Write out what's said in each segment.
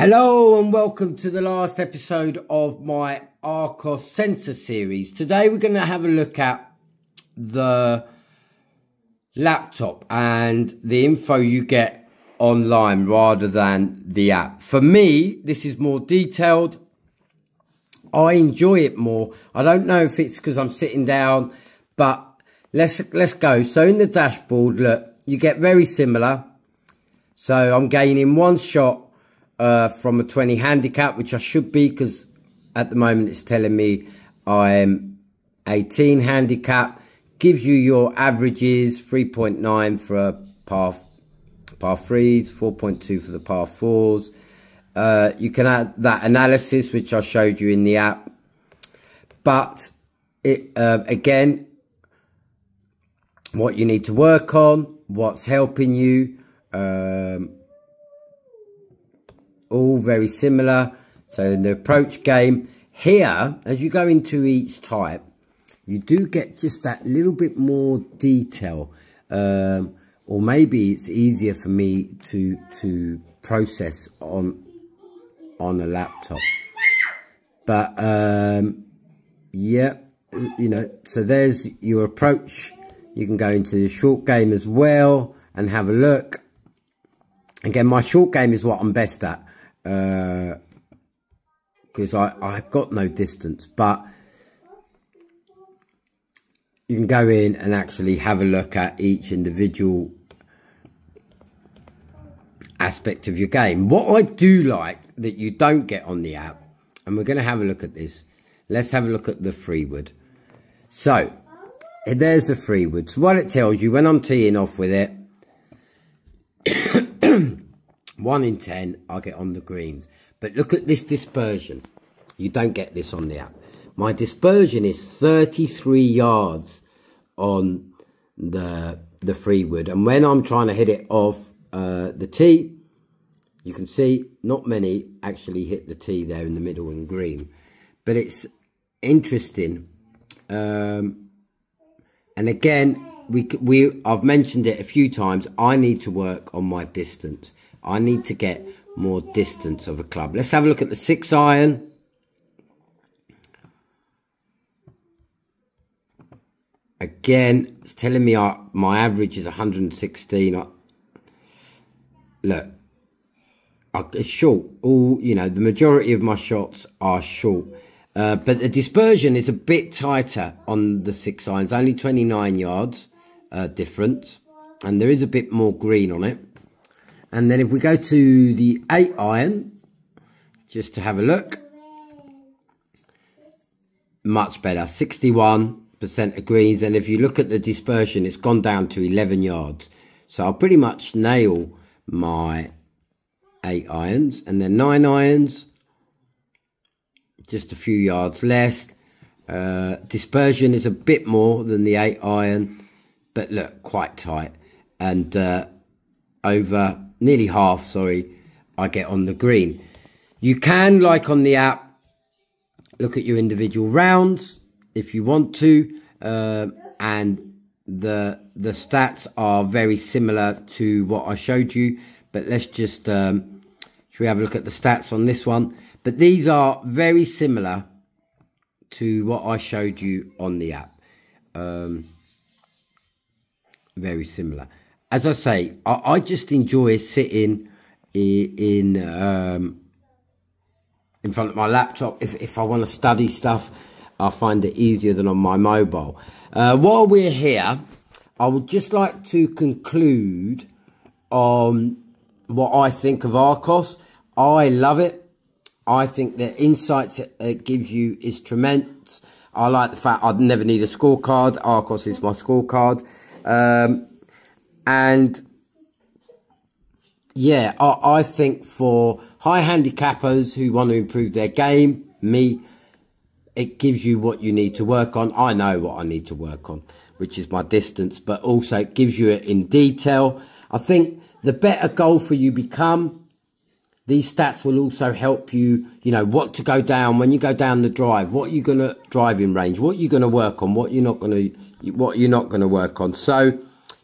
Hello and welcome to the last episode of my Arccos sensor series. Today we're going to have a look at the laptop and the info you get online rather than the app. For me, this is more detailed. I enjoy it more. I don't know if it's because I'm sitting down, but let's go. So in the dashboard, look, you get very similar. So I'm gaining one shot from a 20 handicap, which I should be, because at the moment it's telling me I'm 18 handicap. Gives you your averages: 3.9 for a par threes, 4.2 for the par fours. You can add that analysis which I showed you in the app, but it again, what you need to work on, what's helping you. All very similar. So in the approach game here, as you go into each type, you do get just that little bit more detail, or maybe it's easier for me to process on a laptop, but yeah, you know. So there's your approach. You can go into the short game as well and have a look. Again, my short game is what I'm best at, because I've got no distance, but you can go in and actually have a look at each individual aspect of your game. What I do like that you don't get on the app, and we're going to have a look at this. Let's have a look at the free wood. So there's the free wood. So what it tells you when I'm teeing off with it, 1 in 10, I get on the greens. But look at this dispersion. You don't get this on the app. My dispersion is 33 yards on the free wood, and when I'm trying to hit it off the tee, you can see not many actually hit the tee there in the middle and green. But it's interesting, and again, I've mentioned it a few times. I need to work on my distance. I need to get more distance of a club. Let's have a look at the 6 iron. Again, it's telling me my average is 116. Look, it's short. All, you know, the majority of my shots are short. But the dispersion is a bit tighter on the 6 irons, only 29 yards difference, and there is a bit more green on it. And then if we go to the 8 iron, just to have a look, much better, 61% of greens. And if you look at the dispersion, it's gone down to 11 yards. So I'll pretty much nail my 8 irons. And then 9 irons, just a few yards less. Dispersion is a bit more than the 8 iron, but look, quite tight. And over nearly half, sorry, I get on the green. You can, like on the app, look at your individual rounds if you want to, and the stats are very similar to what I showed you. But let's just should we have a look at the stats on this one? But these are very similar to what I showed you on the app. Very similar. As I say, I just enjoy sitting in front of my laptop. If I want to study stuff, I find it easier than on my mobile. While we're here, I would just like to conclude on what I think of Arccos. I love it. I think the insights it gives you is tremendous. I like the fact I'd never need a scorecard. Arccos is my scorecard. And yeah, I think for high handicappers who want to improve their game, me, it gives you what you need to work on. I know what I need to work on, which is my distance, but also it gives you it in detail. I think the better golfer you become, these stats will also help you, you know, what to go down when you go down the drive, what you're going to drive in range, what you're going to work on, what you're not going to work on. So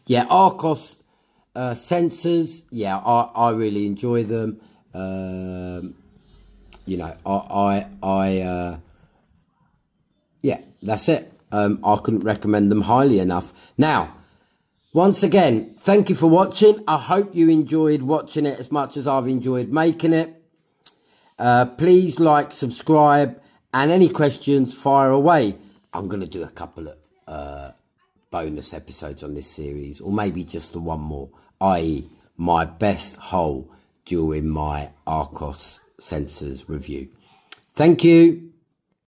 yeah, Arccos sensors, yeah, I really enjoy them. you know, yeah, that's it. I couldn't recommend them highly enough. Now, once again, thank you for watching. I hope you enjoyed watching it as much as I've enjoyed making it. Please like, subscribe, and any questions, fire away. I'm going to do a couple of bonus episodes on this series, or maybe just the one more, i.e. my best haul during my Arccos sensors review. Thank you.